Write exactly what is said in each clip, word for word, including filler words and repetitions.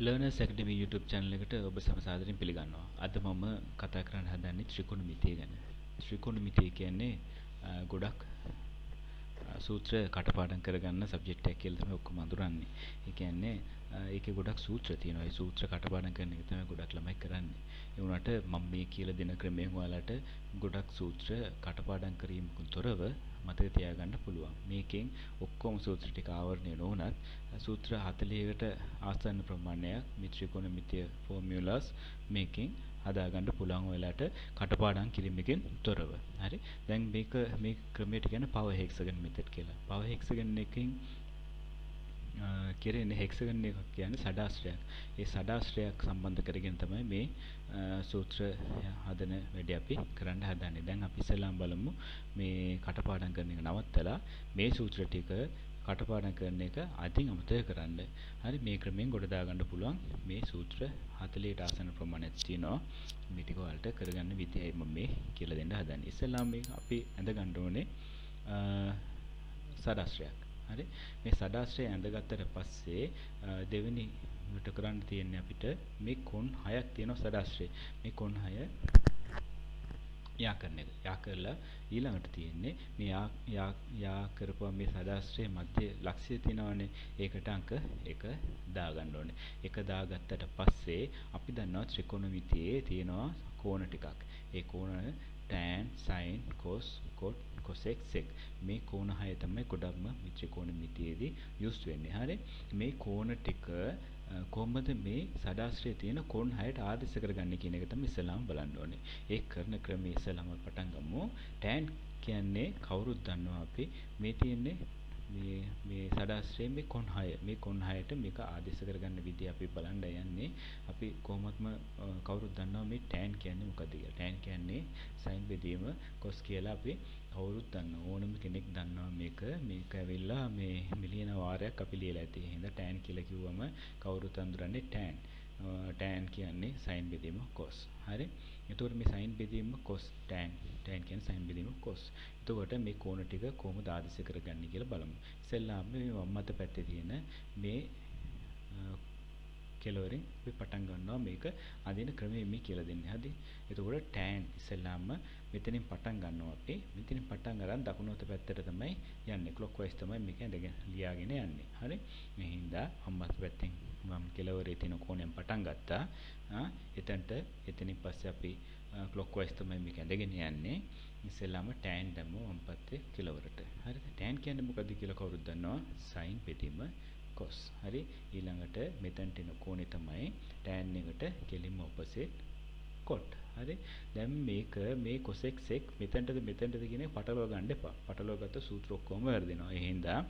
Learner's Academy YouTube channel එකට ඔබ සම සාදරයෙන් පිළිගන්නවා. අද මම කතා කරන්න හදන්නේ ත්‍රිකෝණමිතිය ගැන. ත්‍රිකෝණමිතිය කියන්නේ ගොඩක් සූත්‍ර කටපාඩම් කරගන්න සබ්ජෙක්ට් එකක් කියලා තමයි ඔක්කොම අඳුරන්නේ. ඒ කියන්නේ ඒකේ ගොඩක් සූත්‍ර තියෙනවා. ඒ සූත්‍ර කටපාඩම් කරන එක තමයි ගොඩක් ළමයි කරන්නේ. ඒ වුණාට මම මේ කියලා දෙන ක්‍රමයෙන් ඔයාලට ගොඩක් සූත්‍ර කටපාඩම් කිරීමකින් තොරව මතක තියාගන්න පුළුවන්. මේකෙන් ඔක්කොම සූත්‍ර ටික ආවරණය නොවුණත් සූත්‍ර හතළිහකට ආසන්න ප්‍රමාණයක් මේ ත්‍රිකෝණමිතිය ෆෝමියුලාස් මේකෙන් හදාගන්න පුළුවන් ඔයාලට කටපාඩම් කිරීමකින් තොරව. හරි. දැන් මේක මේ ක්‍රමයට කියන්නේ power hexagon method කියලා. power hexagon එකෙන් කෙරෙන hexagon එකක් කියන්නේ සඩාස්ත්‍රයක්. ඒ සඩාස්ත්‍රයක් සම්බන්ධ කරගෙන තමයි මේ සූත්‍ර හදන වැඩේ අපි කරන්න හදන්නේ. දැන් අපි ඉස්සෙල්ලාම බලමු මේ කටපාඩම් කරන එක නවත්තලා මේ සූත්‍ර ටික කටපාඩම් කරන එක අදින් අමතක කරන්න. හරි මේ ක්‍රමයෙන් ගොඩ දා ගන්න පුළුවන් මේ සූත්‍ර හතළිහට ආසන්න ප්‍රමාණයක් තියෙනවා. මේ ටික ඔයාලට කරගන්න විදියයි මම මේ කියලා දෙන්න හදන්නේ. ඉස්සෙල්ලාම මේක අපි ඇඳ ගන්න ඕනේ සඩාස්ත්‍රයක්. හරි මේ සඩාස්ත්‍රය ඇඳගත්තට පස්සේ දෙවෙනි වට කරන්න තියෙන්නේ අපිට මේ කොන් හයක් තියෙනවා සඩාස්ත්‍රේ. මේ කොන් හය යා කරන එක. යා කරලා ඊළඟට තියෙන්නේ මේ යා යා කරපුවා මේ සඩාස්ත්‍රයේ මැද ලක්ෂ්‍ය තියෙනවානේ. ඒකට අංක එක දාගන්න ඕනේ. එක දාගත්තට පස්සේ අපි දන්නවා ත්‍රිකෝණමිතියේ තියෙනවා කෝණ ටිකක්. ඒ කෝණ tan sin cos cot cosec sec මේ කෝණ හය තමයි ගොඩක්ම මේ ත්‍රිකෝණමිතියේදී යූස් වෙන්නේ. හරි මේ කෝණ ටික කොහොමද මේ සඩාස්ත්‍රයේ තියෙන කෝණ හයට ආදේශ කරගන්නේ කියන එක තමයි ඉස්සලාම බලන්න ඕනේ. ඒ කරන ක්‍රමයේ ඉස්සලාම පටන් ගමු. tan කියන්නේ කවුරුත් දන්නවා අපි මේ තියෙන්නේ මේ මේ සඩාස්ත්‍රයේ මේ කෝණ හය. මේ කෝණ හයට මේක ආදේශ කරගන්න විදිය අපි බලන්න යන්නේ. අපි කොහොමත්ම කවුරුත් දන්නවා මේ tan කියන්නේ මොකද කියලා. tan කියන්නේ sin බෙදීම cos කියලා අපි කවුරුත් දන්නවා. ඕනම කෙනෙක් දන්නවා මේක. මේක ඇවිල්ලා මේ මිලියන වාරයක් අපි ලියලා ඇති. එහෙනම් tan කියලා කිව්වම කවුරුත් අඳුරන්නේ tan. tan කියන්නේ sin බෙදීම cos. හරි. එතකොට මේ sin බෙදීම cos tan. tan කියන්නේ sin බෙදීම cos. එතකොට මේ කෝණ ටික කොහොමද ආදේශ කරගන්නේ කියලා බලමු. ඉතින්ලාම මේ වම් අත පැත්තේ තියෙන මේ කෙළවරින් අපි පටන් ගන්නවා මේක අදින ක්‍රමයේ මේ කියලා දෙන්නේ. හරි. එතකොට tan ඉතින්ලාම මෙතනින් පටන් ගන්නවා අපි. මෙතනින් පටන් ගන්න දකුණු අත පැත්තට තමයි යන්නේ. clockwise තමයි මේක ඇඳගෙන ලියාගෙන යන්නේ. හරි. මේ හින්දා වම් අත පැත්තෙන් වම් කෙළවරේ තියෙන කෝණයෙන් පටන් ගත්තා. ආ එතනට එතනින් පස්සේ අපි clockwise තමයි මේක ඇඳගෙන යන්නේ. ඉස්සෙල්ලාම tan දැම්මු වම් පැත්තේ කෙළවරට. හරිද? tan කියන්නේ මොකද්ද කියලා කවුරුද දන්නවා? sin බෙදීම cos. හරි? ඊළඟට මෙතනට එන කෝණේ තමයි tan එකට කෙලින්ම opposite cot. හරි? දැන් මේක මේ cosec sec මෙතනටද මෙතනටද කියන එක පටලවා ගන්න එපා. පටලවා ගත්ත සූත්‍ර ඔක්කොම වැරදෙනවා. ඒ හින්දා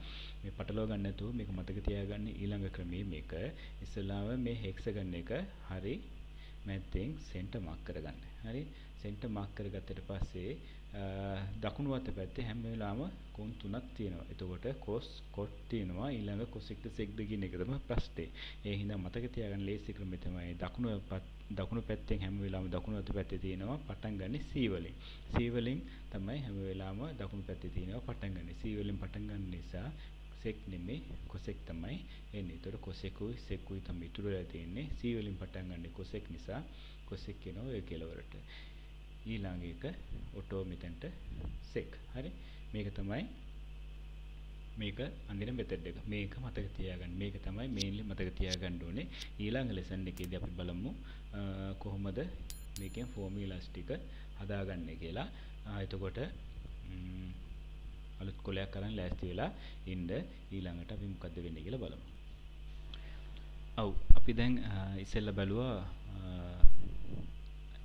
මේ පටලවා ගන්න නැතුව මේක මතක තියාගන්න ඊළඟ ක්‍රමයේ මේක ඉස්සෙල්ලාම මේ hexagon එක හරි මැද්දෙන් center mark කරගන්න. හරි? center mark කරගත්තට පස්සේ දකුණු අත පැත්තේ හැම වෙලාවම කෝණ තුනක් තියෙනවා. එතකොට cos cot තියෙනවා. ඊළඟ cosec ද sec ද කියන එක තමයි ප්‍රශ්නේ. ඒ හින්දා මතක තියාගන්න ලේසි ක්‍රමය තමයි දකුණු දකුණු පැත්තෙන් හැම වෙලාවම දකුණු අත පැත්තේ තියෙනවා පටන් ගන්න C වලින්. C වලින් තමයි හැම වෙලාවම දකුණු පැත්තේ තියෙනවා පටන් ගන්න. C වලින් පටන් ගන්න නිසා sec නෙමෙයි cosec තමයි එන්නේ. ඒතකොට cosec උයි sec උයි තමයි ඉතුරු වෙලා තියෙන්නේ. C වලින් පටන් ගන්න cosec නිසා cosec කියනවා ඒ කෙළවරට. ඊළඟ එක ඔටෝ මෙතනට sec. හරි මේක තමයි මේක අඳින මෙතඩ් එක. මේක මතක තියාගන්න. මේක තමයි මේන්ලි මතක තියාගන්න ඕනේ. ඊළඟ ලෙසන් එකේදී අපි බලමු කොහොමද මේකෙන් ෆෝමියුලාස් ටික හදාගන්නේ කියලා. එතකොට අලුත් කොලයක් අරන් ලෑස්ති වෙලා ඉන්න ඊළඟට අපි මොකද්ද වෙන්නේ කියලා බලමු. ඔව් අපි දැන් ඉස්සෙල්ලා බලුවා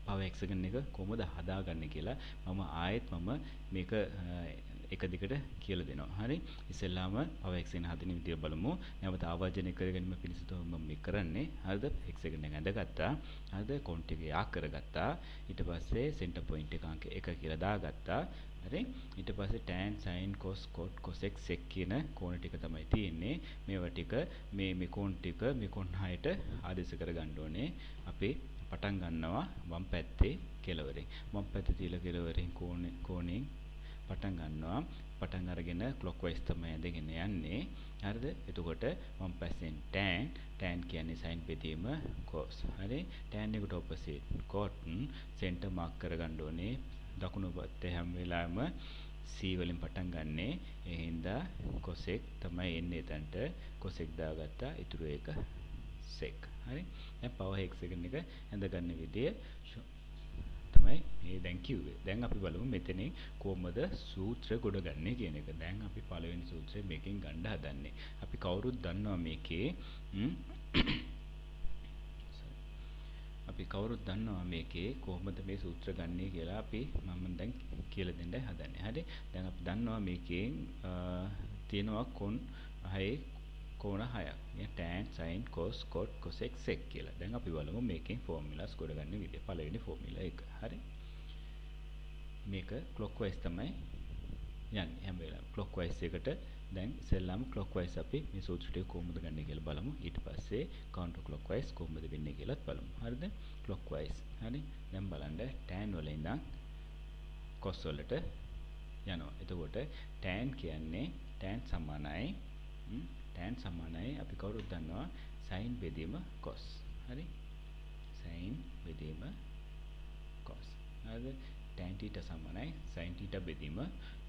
power hexagon එක කොහොමද හදාගන්නේ කියලා. මම ආයෙත් මම මේක එක දිගට කියලා දෙනවා. හරි ඉස්සෙල්ලාම power hexagon හදන විදිය බලමු. නැවත ආවර්ජනය කරගැනීම පිණිස තමයි මම මේ කරන්නේ. හරිද? hexagon එක ඇඳගත්තා. හරිද? කෝණ ටික යා කරගත්තා. ඊට පස්සේ center point එක අංක එක කියලා දාගත්තා. හරි ඊට පස්සේ tan sin cos cot cosec sec කියන කෝණ ටික තමයි තියෙන්නේ. මේවා ටික මේ මේ කෝණ ටික මේ කෝණ හයට ආදේශ කරගන්න ඕනේ. අපි පටන් ගන්නවා වම් පැත්තේ කෙළවරෙන්. වම් පැත්තේ තියලා කෙළවරෙන් කෝණේ කෝණේ පටන් ගන්නවා. පටන් අරගෙන clockwise තමයි ඇදගෙන යන්නේ. හරිද? එතකොට මම පස්සෙන් tan, tan කියන්නේ sin බෙදීම cos. හරි? tan එකට opposite cot center mark කරගන්න ඕනේ. දකුණු පැත්තේ හැම වෙලාවෙම C වලින් පටන් ගන්නෙ. ඒ හින්දා cosec තමයි එන්නේ එතනට. cosec දාගත්තා. ඊටු එක sec. හරි? දැන් power hexagon එක ඇඳගන්න විදිය දැන් කිව්වේ. දැන් අපි බලමු මෙතනින් කොහොමද සූත්‍රය ගොඩගන්නේ කියන එක. දැන් අපි පළවෙනි සූත්‍රය මේකෙන් ගන්න හදන්නේ. අපි කවුරුත් දන්නවා මේකේ අපි කවුරුත් දන්නවා මේකේ කොහොමද මේ සූත්‍ර ගන්නේ කියලා. අපි මම දැන් කියලා දෙන්නයි හදන්නේ. හරි? දැන් අපි දන්නවා මේකේ තියෙනවා කොන් හයේ කොන හයක්. මේ tan sin cos cot cosec sec කියලා. දැන් අපි බලමු මේකෙන් ෆෝමියුලාස් ගොඩගන්න විදිය. පළවෙනි ෆෝමියුලා එක. හරි? මේක clockwise තමයි යන්නේ හැම වෙලාවෙම. clockwise එකට දැන් ඉස්සෙල්ලාම clockwise අපි මේ සූත්‍ර ටික කොහොමද ගන්නේ කියලා බලමු. ඊට පස්සේ counter clockwise කොහොමද වෙන්නේ කියලාත් බලමු. හරිද? clockwise. හරි? දැන් බලන්න tan වල ඉඳන් cos වලට යනවා. එතකොට tan කියන්නේ tan සමානයි tan සමානයි අපි කවුරුත් දන්නවා sin බෙදීම cos. හරි? sin බෙදීම cos. හරිද? tan θ සමානයි sin θ බෙදීම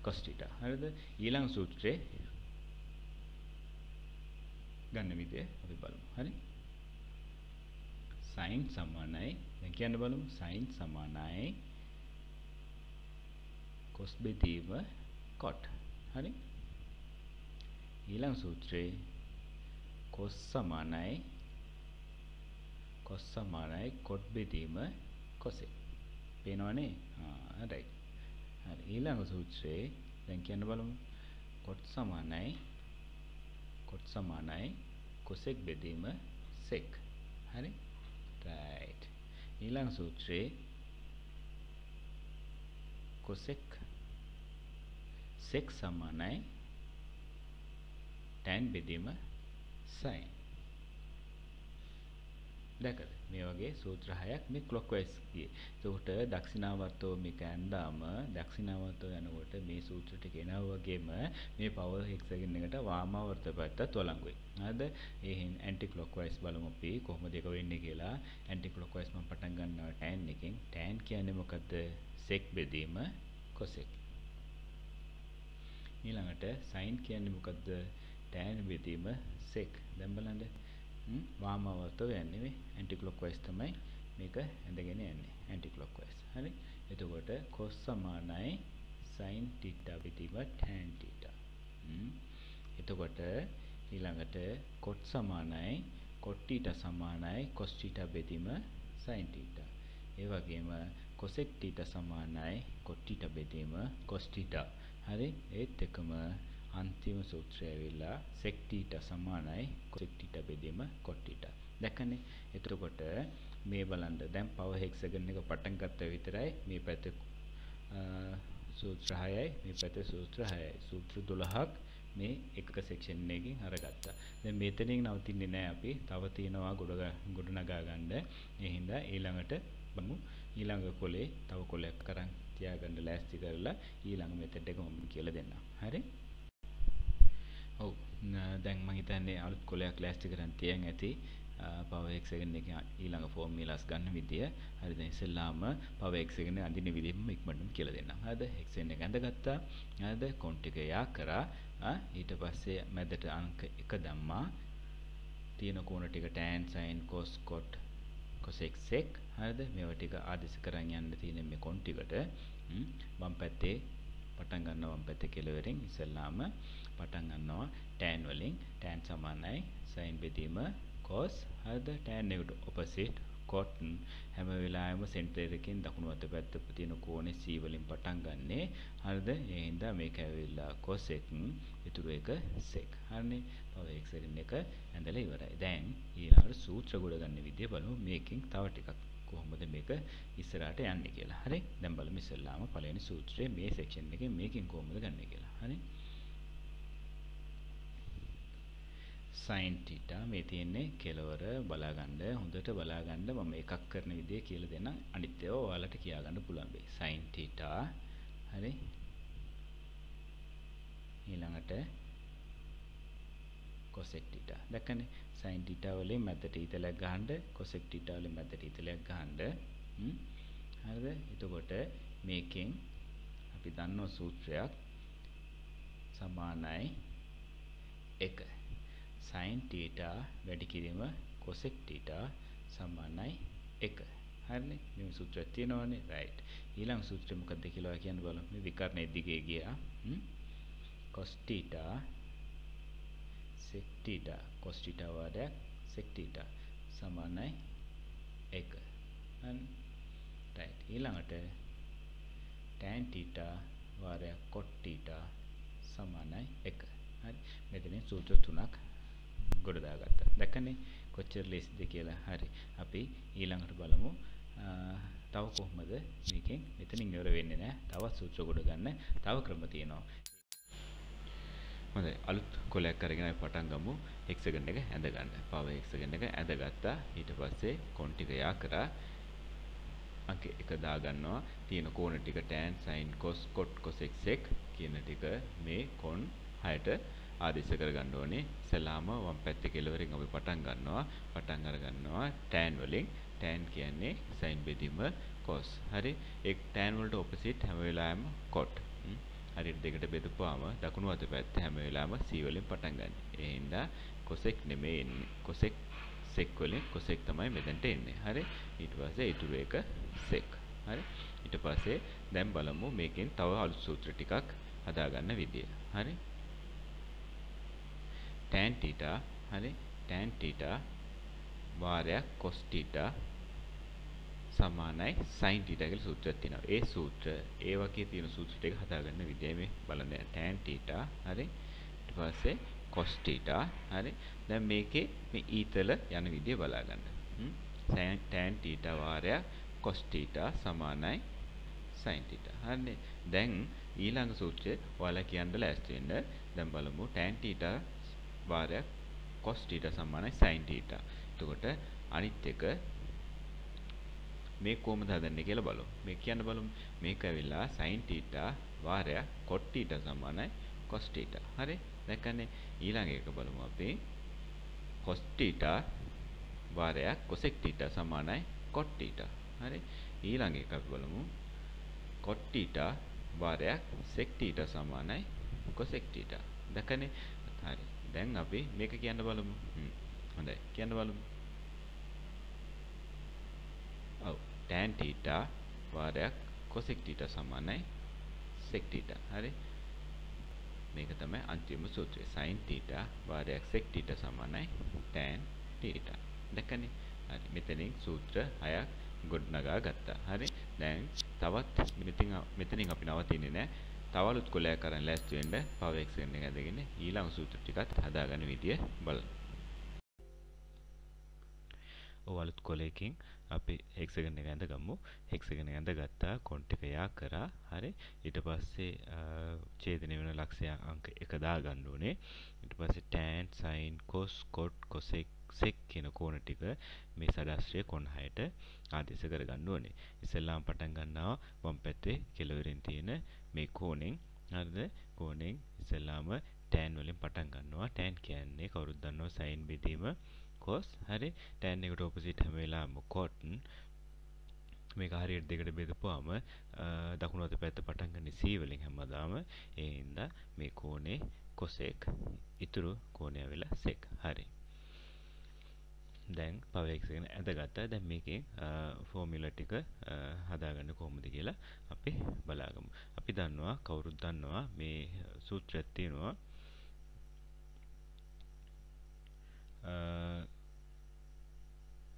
cos θ. හරිද? ඊළඟ සූත්‍රේ ගන්න විදිය අපි බලමු. හරි? sin සමානයි දැන් කියන්න බලමු sin සමානයි cos බෙදීම cot. හරි? ඊළඟ සූත්‍රයේ cos සමානයි cos සමානයි cot බෙදීම cosec. පේනවනේ? ආ right. හරි ඊළඟ සූත්‍රයේ දැන් කියන්න බලමු cot සමානයි cot සමානයි cosec බෙදීම sec. හරි? right. ඊළඟ සූත්‍රයේ cosec sec සමානයි tan බෙදීම sin. දැකද මේ වගේ සූත්‍ර හයක් මේ clockwise ගියේ. ඒකට දක්ෂිනාවර්තව මේක ඇඳාම දක්ෂිනාවර්තව යනකොට මේ සූත්‍ර ටික එනවා වගේම මේ power hexagon එකට වාමාවර්ත පැත්තත් වළංගුයි. හරිද? ඒ හින් anti clockwise බලමු අපි කොහොමද ඒක වෙන්නේ කියලා. anti clockwise මම පටන් ගන්නවා tan එකෙන්. tan කියන්නේ මොකද්ද? sec බෙදීම cosec. ඊළඟට sin කියන්නේ මොකද්ද? tan බෙදීම sec. දැන් බලන්න වාම අවර්තව යන්නේ මේ ඇන්ටි ක්ලොක්වයිස් තමයි මේක ඇඳගෙන යන්නේ ඇන්ටි ක්ලොක්වයිස්. හරි? එතකොට cos සමානයි sin θ බෙදීම tan θ. හ්ම්. එතකොට ඊළඟට cot සමානයි cot θ සමානයි cos θ බෙදීම sin θ. ඒ වගේම cosec θ සමානයි cot θ බෙදීම cos θ. හරි? ඒත් එකම අන්තිම සූත්‍රය වෙලා sec θ සමානයි cosec θ බෙදීම cot θ. දැකනේ? එතකොට මේ බලන්න දැන් power hexagon එක පටන් ගත්තා විතරයි මේ පැත්ත සූත්‍ර හයයි මේ පැත්ත සූත්‍ර හයයි සූත්‍ර දොළහක් මේ එක සෙක්ෂන් එකකින් අරගත්තා. දැන් මෙතනින් නවතින්නේ නැහැ අපි. තව තියෙනවා ගොඩ ගොඩනගා ගන්න. ඒ හින්දා ඊළඟට බලමු ඊළඟ කොලේ තව කොලයක් කරන් තියාගන්න ලෑස්ති කරලා ඊළඟ මෙතෙන්ට ගොම් කියලා දෙන්න. හරි? ඔව් දැන් මම හිතන්නේ අලුත් කොලයක් ලෑස්ති කරන් තියන් ඇති power hexagon එකේ ඊළඟ ෆෝමියුලාස් ගන්න විදිය. හරි දැන් ඉස්සෙල්ලාම power hexagon එක අඳින විදිහම ඉක්මනටම කියලා දෙන්නම්. හරිද? hexagon එක අඳගත්තා. හරිද? count එක යා කරා. ඊට පස්සේ මැදට අංක එක දැම්මා. තියෙන කෝණ ටික tan sin cos cot cosec sec. හරිද? මේවා ටික ආදේශ කරන් යන්න තියෙන මේ count එකට වම් පැත්තේ පටන් ගන්නවා වම් පැත්තේ කෙළවරින් ඉස්සෙල්ලාම පටන් ගන්නවා tan වලින්. tan සමානයි sin බෙදීම cos. හරිද? tan එකට opposite cot. හැම වෙලාවෙම center එකෙන් දකුණු අත පැත්ත තියෙන කෝණේ C වලින් පටන් ගන්නෙ. හරිද? ඒ හින්දා මේක ඇවිල්ලා cosec. ඊටු එක sec. හරිනේ? power hexagon එක ඇඳලා ඉවරයි. දැන් ඊළඟට සූත්‍ර ගොඩ ගන්න විදිය බලමු. මේකෙන් තව ටිකක් කොහොමද මේක ඉස්සරහට යන්නේ කියලා. හරි? දැන් බලමු ඉස්සෙල්ලාම පළවෙනි සූත්‍රයේ මේ section එකේ මේකෙන් කොහොමද ගන්නේ කියලා. හරි? sin θ මේ තියෙන්නේ කෙලවර බලාගන්න හොඳට බලාගන්න මම එකක් කරන විදිය කියලා දෙන්නම් අනිත් ඒවා ඔයාලට කියාගන්න පුළුවන් වෙයි sin θ. හරි ඊළඟට cosec theta. දැක්කනේ sin theta වලින් මැදට ඊතලයක් ගහනද cosec theta වලින් මැදට ඊතලයක් ගහනද හරිද? එතකොට මේකෙන් අපි දන්නෝ සූත්‍රයක් සමානයි එක sin theta වැඩි කිරීම cosec theta සමානයි එක. හරිනේ මේ සූත්‍රය තියෙනවනේ right. ඊළඟ සූත්‍රය මොකක්ද කියලා කියන්න බලමු. මේ විකර්ණයේ දිගේ ගියා cos theta sec theta cos theta වඩා sec theta සමානයි එක. හරි right. ඊළඟට tan theta වඩා cot theta සමානයි එක. හරි මෙතන සූත්‍ර තුනක් ගොඩ දාගත්තා. දැක්කනේ කොච්චර ලේසිද කියලා. හරි අපි ඊළඟට බලමු තව කොහොමද මේකෙන් මෙතනින් ඉවර වෙන්නේ නැහැ. තවත් සූත්‍ර ගොඩ ගන්න තව ක්‍රම තියෙනවා. හොඳයි අලුත් කොලයක් අරගෙන අපි පටන් ගමු. හෙක්සගන් එක ඇඳ ගන්න. පාව හෙක්සගන් එක ඇඳගත්තා. ඊට පස්සේ කොන් ටික යා කරා අංක එක දා ගන්නවා. තියෙන කෝණ ටික tan sin cos cot cosec sec කියන ටික මේ කොන් හයට ආදේශ කරගන්න ඕනේ. ඉස්සලාම වම් පැත්තේ කෙළවරින් අපි පටන් ගන්නවා. පටන් අර ගන්නවා tan වලින්. tan කියන්නේ sin බෙදීම cos. හරි. ඒ tan වලට ඔපොසිට් හැම වෙලාවෙම cot. හරියට දෙකට බෙදපුවාම දකුණු අත පැත්ත හැම වෙලාවෙම c වලින් පටන් ගන්න. ඒ හින්දා cosec නෙමෙයි එන්නේ. cosec sec වලින් cosec තමයි මෙතනට එන්නේ. හරි. ඊට පස්සේ ඊටු එක sec. හරි. ඊට පස්සේ දැන් බලමු මේකෙන් තව අලුත් සූත්‍ර ටිකක් හදා ගන්න විදිය. හරි. tan theta හරි tan theta වාරයක් cos theta සමානයි sin theta කියලා සූත්‍රයක් තියෙනවා. ඒ සූත්‍ර ඒ වගේ තියෙන සූත්‍ර ටික හදාගන්න විදිය මේ බලන්න. tan theta හරි ඊට පස්සේ cos theta හරි දැන් මේකේ මේ ඊතල යන විදිය බලා ගන්න. tan theta වාරයක් cos theta සමානයි sin theta. හරිනේ දැන් ඊළඟ සූත්‍රය ඔයාලා කියන්න ලෑස්ති වෙන්න. දැන් බලමු tan theta වාරයක් cos theta සමානයි sin theta. එතකොට අනිත් එක මේ කොහොමද හදන්නේ කියලා බලමු. මේ කියන්න බලමු. මේක ඇවිල්ලා sin theta වාරයක් cot theta සමානයි cos theta. හරි? දැක්කනේ ඊළඟ එක බලමු අපි. cos theta වාරයක් cosec theta සමානයි cot theta. හරි? ඊළඟ එක අපි බලමු. cot theta වාරයක් sec theta සමානයි cosec theta. දැක්කනේ හරි. දැන් අපි මේක කියන්න බලමු. හොඳයි කියන්න බලමු. ඔව් tan theta වාරයක් cosec theta සමානයි sec theta. හරි මේක තමයි අන්තිම සූත්‍රය. sin theta වාරයක් sec theta සමානයි tan theta. දැක්කනේ හරි මෙතනින් සූත්‍ර හයක් ගොඩනගා ගත්තා. හරි දැන් තවත් මෙතනින් මෙතනින් අපි නවතින්නේ නැහැ. තවලුත් කොලයක් කරන් ලෑස්ති වෙන්න power extension එක ඇඳගෙන ඊළඟ සූත්‍ර ටිකත් හදාගන්න විදිය බලන්න. ඔවලුත් කොලයකින් අපි hexagon එක ඇඳගමු. hexagon එක ඇඳගත්තා. cont එක යා කරා. හරි. ඊට පස්සේ ඡේදනය වෙන ලක්ෂ්‍ය අංක එක දාගන්න ඕනේ. ඊට පස්සේ tan sin cos cot cosec sec කියන කෝණ ටික මේ සදාශ්‍රය කොන් හයට ආදේශ කරගන්න ඕනේ. ඉස්සෙල්ලාම පටන් ගන්නවා වම් පැත්තේ කෙළවරෙන් තියෙන මේ කෝණෙන්. හරිද? කෝණෙන් ඉස්සෙල්ලාම tan වලින් පටන් ගන්නවා. tan කියන්නේ කවුරුද දන්නව sin බෙදීම cos. හරි. tan එකට ඔපොසිට් හැම වෙලාවෙම cot. මේක හරියට දෙකට බෙදපුවාම දකුණු අත පැත්ත පටන් ගන්න c වලින් හැමදාම. ඒ හින්දා මේ කෝණේ cosec ඉතුරු කෝණය වෙලා sec. හරි. දැන් power extension ඇඳගත්තා. දැන් මේකෙන් ෆෝමියුලා ටික හදාගන්න කොහොමද කියලා අපි බලාගමු. අපි දන්නවා කවුරුත් දන්නවා මේ සූත්‍රයක් තියෙනවා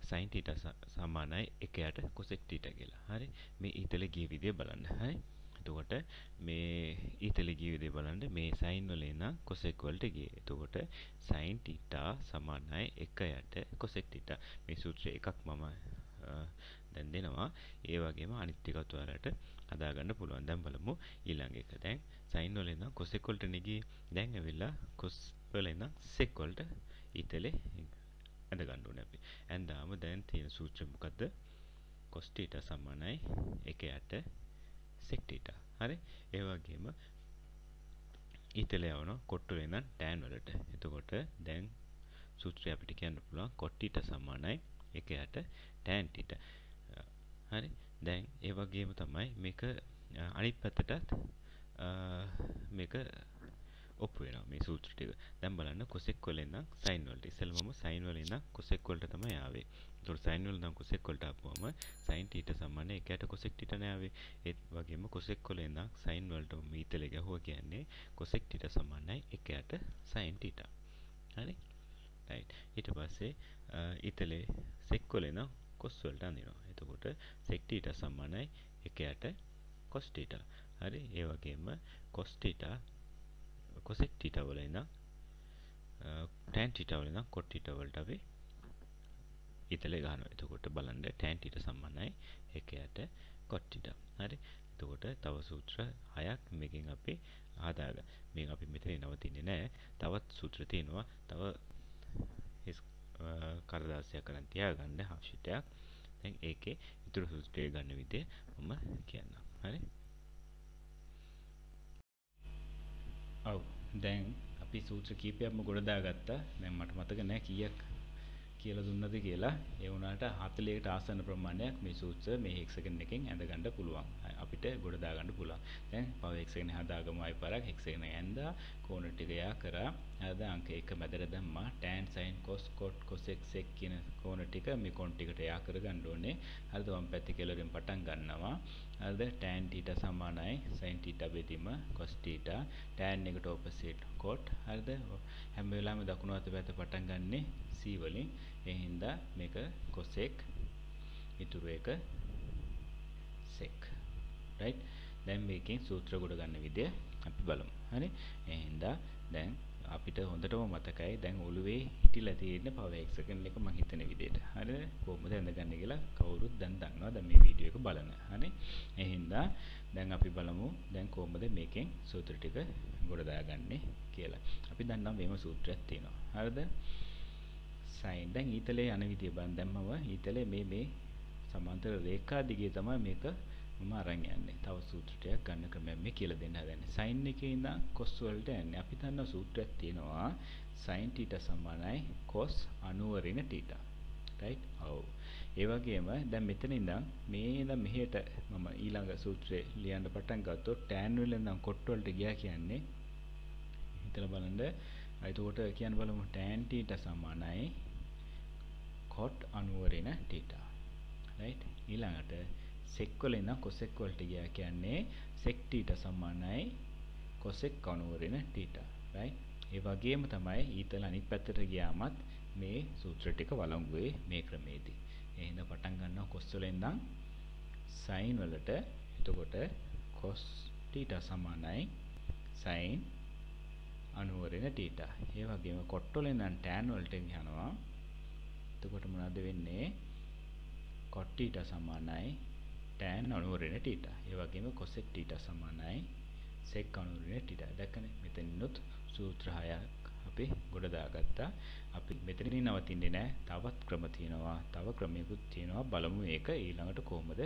sin theta සමානයි එකයට cosec theta කියලා. හරි මේ ඊතල ගිය විදිය බලන්න. හරි එතකොට මේ ඊතල ගිය විදිය බලන්න මේ sin වල ඉඳන් cosec වලට ගියේ. එතකොට sin theta සමානයි එකයට cosec theta. මේ සූත්‍රය එකක් මම දැන් දෙනවා. ඒ වගේම අනිත් එකත් ඔයාලට හදා ගන්න පුළුවන්. දැන් බලමු ඊළඟ එක. දැන් sin වල ඉඳන් cosec වලට නෙගියේ. දැන් ඇවිල්ලා cos වල ඉඳන් sec වලට ඊතලේ ඇඳ ගන්න ඕනේ අපි. ඇඳාම දැන් තියෙන සූත්‍රය මොකද්ද? cos theta සමානයි එකයට sec theta. හරි ඒ වගේම ඉතල යවනවා කොට්ටුවේ ඉඳන් tan වලට. එතකොට දැන් සූත්‍රය අපිට කියන්න පුළුවන් කොට්ටිට සමානයි එකයට tan ට. හරි. දැන් ඒ වගේම තමයි මේක අනිත් පැත්තටත් මේක ඔප්පු වෙනවා මේ සූත්‍ර ටික. දැන් බලන්න cosec වල ඉඳන් sin වලට. ඉස්සෙල්ලාම sin වල ඉඳන් cosec වලට තමයි ආවේ. ඒතකොට sin වල ඉඳන් cosec වලට ආපුවම sin θ සමාන එකයට cosec θ නෑවේ. ඒත් වගේම cosec වල ඉඳන් sin වලට මේ ඉතලේ ගැහුවා කියන්නේ cosec θ සමානයි එකයට sin θ. හරි? right. ඊට පස්සේ ඉතලේ sec වල ඉඳන් cos වලට අඳිනවා. එතකොට sec θ සමානයි එකයට cos θ. හරි? ඒ වගේම cos θ cosec theta වල ඉඳන් tan theta වල ඉඳන් cot theta වලට අපි ඉතල ගන්නවා. එතකොට බලන්න tan theta සමානයි එකයට cot theta. හරි. එතකොට තව සූත්‍ර හයක් මේකෙන් අපි ආදාග. මේක අපි මෙතන නවතින්නේ නැහැ. තවත් සූත්‍ර තියෙනවා. තව හිස් කරදාසිය කරන් තියාගන්න අවශ්‍යතාවක්. දැන් ඒකේ ඉතුරු සූත්‍රය ගන්න විදිය මම කියන්නම්. හරි. ඔව් දැන් අපි සූත්‍ර කීපයක්ම ගොඩදා ගත්තා. දැන් මට මතක නැහැ කීයක් කියලා දුන්නද කියලා. ඒ වුණාට හතලිහකට ආසන්න ප්‍රමාණයක් මේ සූත්‍ර මේ හෙක්සගන් එකෙන් ඇඳ ගන්න පුළුවන්. අපිට ගොඩදා ගන්න පුළුවන්. දැන් පව හෙක්සගන් හදාගමු. ආයි පාරක් හෙක්සගන් ඇඳලා කෝණ ටික යා කරා. අද අංක එක මැදට දැම්මා tan sin cos cot cosec sec කියන කෝණ ටික මේ කෝණ ටිකට යා කර ගන්න ඕනේ. හරිද? වම් පැත්තේ කෙළවරෙන් පටන් ගන්නවා. හරිද? tan θ සමානයි sin θ බෙදීම cos θ. tan එකට opposite cot. හරිද? හැම වෙලාවෙම දකුණු අත පැත්ත පටන් ගන්නෙ c වලින්. ඒ හින්දා මේක cosec ඉතුරු එක sec. right? දැන් මේකෙන් සූත්‍ර ගොඩ ගන්න විදිය අපි බලමු. හරි? ඒ හින්දා දැන් අපිට හොඳටම මතකයි දැන් ඔළුවේ හිටිලා තියෙන power expression එක මම හිතන විදිහට. හරිද? කොහොමද ඇඳගන්නේ කියලා කවුරුත් දැන් දන්නවා. දැන් මේ වීඩියෝ එක බලන. හරි? ඒ හින්දා දැන් අපි බලමු දැන් කොහොමද මේකෙන් සූත්‍ර ටික ගොඩ දාගන්නේ කියලා. අපි දන්නවා මේම සූත්‍රයක් තියෙනවා. හරිද? sin දැන් ඊතලේ යන විදිය බලන්න. දැන් මම ඊතලේ මේ මේ සමාන්තර රේඛා දිගේ තමයි මේක මම අරන් යන්නේ. තව සූත්‍රයක් ගන්න ක්‍රමයක් මේ කියලා දෙන්න හදන්නේ. sin එකේ ඉඳන් cos වලට යන්නේ. අපි දන්නා සූත්‍රයක් තියෙනවා sin θ සමානයි cos අනුව ඍණ θ. right? ඔව්. ඒ වගේම දැන් මෙතන ඉඳන් මේ ඉඳන් මෙහෙට මම ඊළඟ සූත්‍රේ ලියන්න පටන් ගත්තොත් tan වල ඉඳන් cot වලට ගියා කියන්නේ හිතලා බලන්න. එතකොට කියන්න බලමු tan θ සමානයි cot අනුව ඍණ θ. right? ඊළඟට sec වල ඉඳන් cosec වලට ගියා කියන්නේ sec θ සමානයි cosec අනුව ඍණ θ. right? ඒ වගේම තමයි ඊතල අනිත් පැත්තට ගියාමත් මේ සූත්‍ර ටික වළංගුවේ මේ ක්‍රමයේදී. එහෙනම් පටන් ගන්නවා cos වල ඉඳන් sin වලට. එතකොට cos θ සමානයි sin අනුව ඍණ θ. ඒ වගේම cot වල ඉඳන් tan වලට යනවා. එතකොට මොනවද වෙන්නේ? cot θ සමානයි tan අනුව ඍණ θ. ඒ වගේම cosec θ සමානයි sec අනුව ඍණ θ. දැක්කනේ මෙතනිනුත් සූත්‍ර හයක් අපි ගොඩ දාගත්තා. අපි මෙතනින් නවතින්නේ නැහැ. තවත් ක්‍රම තියෙනවා. තව ක්‍රමයකුත් තියෙනවා. බලමු ඒක ඊළඟට කොහොමද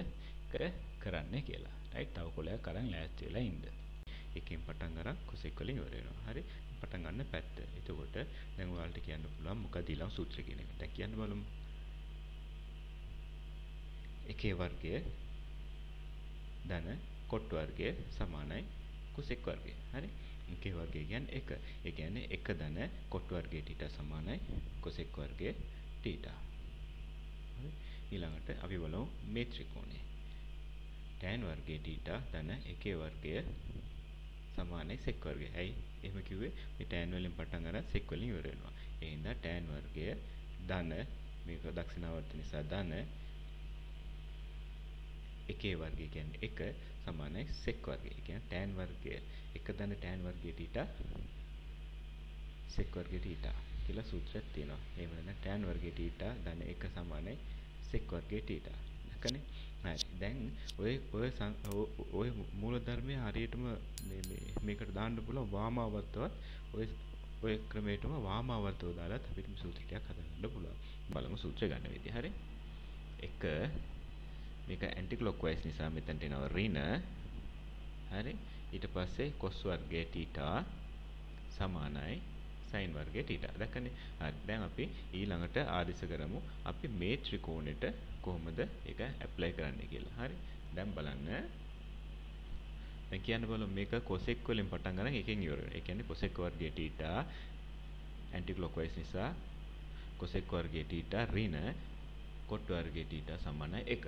කරන්නේ කියලා. right? තව කොලයක් අරන් ලෑස්ති වෙලා ඉන්න. එකෙන් පටන් අරන් cosec වලින් ඉවර වෙනවා. හරි? පටන් ගන්න පැත්ත. එතකොට දැන් ඔයාලට කියන්න පුළුවන් මොකද ඊළඟ සූත්‍රය කියන එක. දැන් කියන්න බලමු. එකේ වර්ගය දන කොට වර්ගය සමානයි කුසෙක් වර්ගය. හරි? එකේ වර්ගය කියන්නේ එක. ඒ කියන්නේ එක දන කොට වර්ගයේ θ සමානයි කුසෙක් වර්ගයේ θ. හරි? ඊළඟට අපි බලමු මේ ත්‍රිකෝණය. tan වර්ගයේ θ දන එකේ වර්ගය සමානයි sec වර්ගය. ඇයි එහෙම කිව්වේ? මේ tan වලින් පටන් අරන් sec වලින් ඉවර වෙනවා. ඒ හින්දා tan වර්ගය දන මේක දක්ෂිනාවර්ත නිසා දන එකේ වර්ගය කියන්නේ එක සමානයි sec වර්ගය. ඒ කියන්නේ tan වර්ගය එක දන tan වර්ගයේ θ sec වර්ගයේ θ කියලා සූත්‍රයක් තියෙනවා. එහෙම නැත්නම් tan වර්ගයේ θ දන එක සමානයි sec වර්ගයේ θ. නැකනේ? හරි. දැන් ඔය ඔය ඔය මූල ධර්මය හරියටම මේ මේ මේකට දාන්න පුළුවන් වාමාවර්තවත් ඔය ඔය ක්‍රමයටම වාමාවර්තව දාලා අපිට මේ සූත්‍ර ටිකක් හදාගන්න පුළුවන්. බලමු සූත්‍රය ගන්න විදිය. හරි? එක මේක ඇන්ටි ක්ලොක්වයිස් නිසා මෙතනට එනවා ඍණ. හරි. ඊට පස්සේ cos වර්ගයේ θ සමානයි sin වර්ගය θ. දැක්කනේ. හරි. දැන් අපි ඊළඟට ආදේශ කරමු අපි මේ ත්‍රිකෝණයට කොහොමද ඒක ඇප්ලයි කරන්න කියලා. හරි. දැන් බලන්න. දැන් කියන්න බලමු මේක cosec වලින් පටන් ගන්න එකෙන් ඉවර වෙනවා. ඒ කියන්නේ cosec වර්ගය θ anti-clockwise නිසා cosec වර්ගය θ ඍණ cot වර්ගය θ සමානයි එක.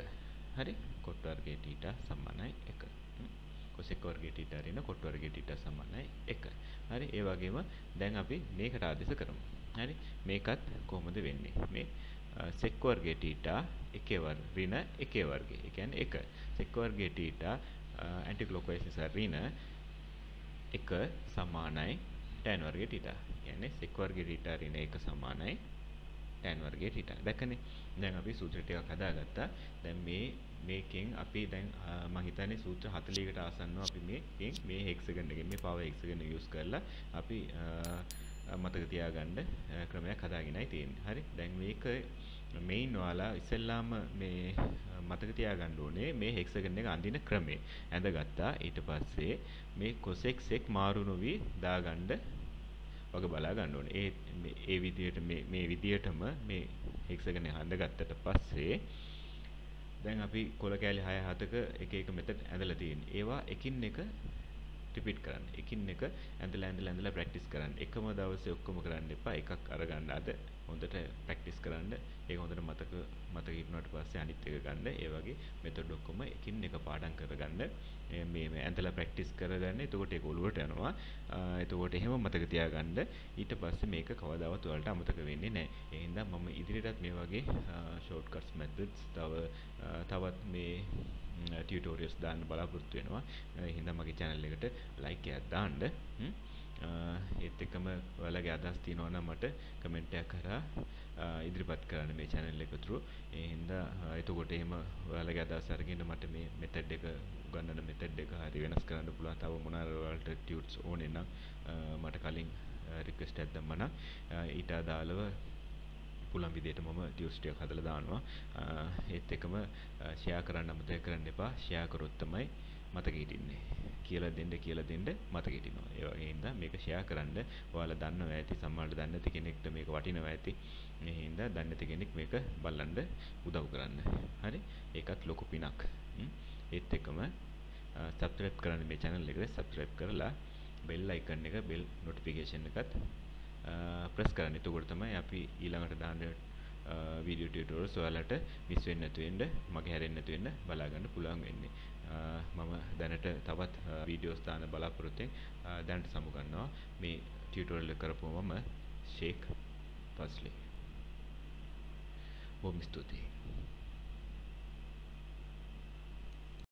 හරි. cot වර්ගය θ සමානයි එක. cosec වර්ගය θ ඍණ cot වර්ගය θ සමානයි එක. හරි. ඒ වගේම දැන් අපි මේකට ආදේශ කරමු. හරි. මේකත් කොහොමද වෙන්නේ? මේ sec වර්ගය θ එකේ වර්ග ඍණ එකේ වර්ගය. ඒ කියන්නේ එක. sec වර්ගය θ anti clockwise නිසා ඍණ එක සමානයි tan වර්ගය θ. කියන්නේ sec වර්ගය θ ඍණ එක සමානයි tan වර්ගය θ. දැක්කනේ. දැන් අපි සූත්‍ර ටිකක් හදාගත්තා. දැන් මේ මේකෙන් අපි දැන් මම හිතන්නේ සූත්‍ර හතලිහකට ආසන්නව අපි මේකෙන් මේ hexagon එකෙන් මේ power hexagon එක use කරලා අපි මතක තියාගන්න ක්‍රමයක් හදාගෙනයි තියෙන්නේ. හරි. දැන් මේක main ඔයාලා ඉස්සෙල්ලාම මේ මතක තියාගන්න ඕනේ මේ hexagon එක අඳින ක්‍රමය. ඇඳගත්තා. ඊට පස්සේ මේ cosec sec මාරු නොවි දාගන්න වගේ බලා ගන්න ඕනේ. ඒ මේ ඒ විදියට මේ මේ විදියටම මේ hexagon එක හඳගත්තට පස්සේ දැන් අපි කොළ කැලේ හය හතක එක එක මෙතන ඇඳලා තියෙන. ඒවා එකින් එක රිපීට් කරන්න. එකින් එක ඇඳලා ඇඳලා ඇඳලා ප්‍රැක්ටිස් කරන්න. එකම දවසේ ඔක්කොම කරන්න එපා. එකක් අරගන්න අද හොඳට ප්‍රැක්ටිස් කරන්න. ඒක හොඳට මතක මතක ඉන්නාට පස්සේ අනිත් එක ගන්න. ඒ වගේ මෙතන ඔක්කොම එකින් එක පාඩම් කරගන්න. මේ මේ ඇඳලා ප්‍රැක්ටිස් කරගන්න. එතකොට ඒක ඔළුවට යනවා. එතකොට එහෙම මතක තියාගන්න. ඊට පස්සේ මේක කවදාවත් ඔයාලට අමතක වෙන්නේ නැහැ. ඒ හින්දා මම ඉදිරියටත් මේ වගේ shortcuts methods තව තවත් මේ ටියුටෝරියල්ස් දාන්න බලාපොරොත්තු වෙනවා. ඒ හින්දා මගේ channel එකට like එකක් දාන්න. ඒත් එක්කම ඔයාලගේ අදහස් තියෙනවා නම් මට comment එකක් කරලා ඉදිරිපත් කරන්න මේ channel එක through. ඒ හින්දා එතකොට එහෙම ඔයාලගේ අදහස් අරගෙන මට මේ method එක උගන්නන method එක හරි වෙනස් කරන්න පුළුවන්. තව මොනවා ඔයාලට ටියුටෝරියල්ස් ඕනේ නම් මට කලින් request එකක් දැම්ම නම් ඊට අදාළව පුළුවන් විදිහට මම ටියුටෝරියල්ස් ටික හදලා දානවා. ඒත් එකම ෂෙයා කරන්න අමතක කරන්න එපා. ෂෙයා කරොත් තමයි මතක හිටින්නේ. කියලා දෙන්න කියලා දෙන්න මතක හිටිනවා. ඒ වගේ හින්දා මේක ෂෙයා කරන්න. ඔයාලා දන්නවා ඇති සමහරවිට දන්නේ නැති කෙනෙක්ට මේක වටිනවා ඇති. මේ හින්දා දන්නේ නැති කෙනෙක් මේක බලන්න උදව් කරන්න. හරි? ඒකත් ලොකු පිනක්. ඒත් එකම subscribe කරන්න මේ channel එකට subscribe කරලා bell icon එක bell notification එකත් ප්‍රෙස් කරන්න. එතකොට තමයි අපි ඊළඟට දාන වීඩියෝ ටියුටෝරියල්ස් ඔයාලට මිස් වෙන්නේ නැතු වෙන්න, මගේ හැරෙන්නේ නැතු වෙන්න බලා ගන්න පුළුවන් වෙන්නේ. මම දැනට තවත් වීඩියෝස් දාන බලාපොරොත්තුෙන් දැනට සමු ගන්නවා. මේ ටියුටෝරියල් එක කරපුවම ෂේක් පස්ලි. බොහොම ස්තුතියි.